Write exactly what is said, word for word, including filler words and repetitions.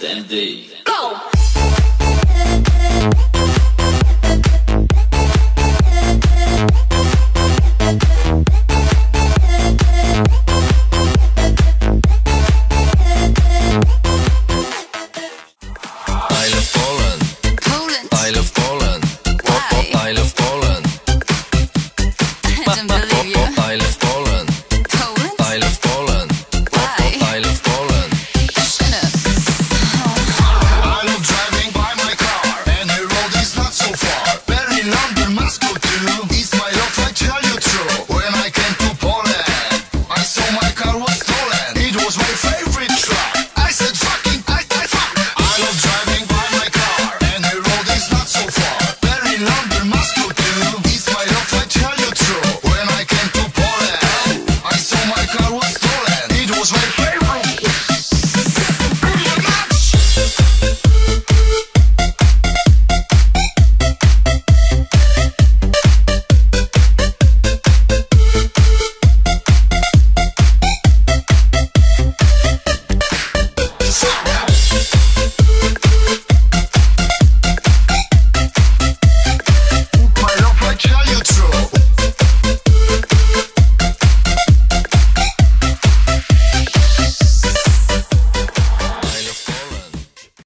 than they.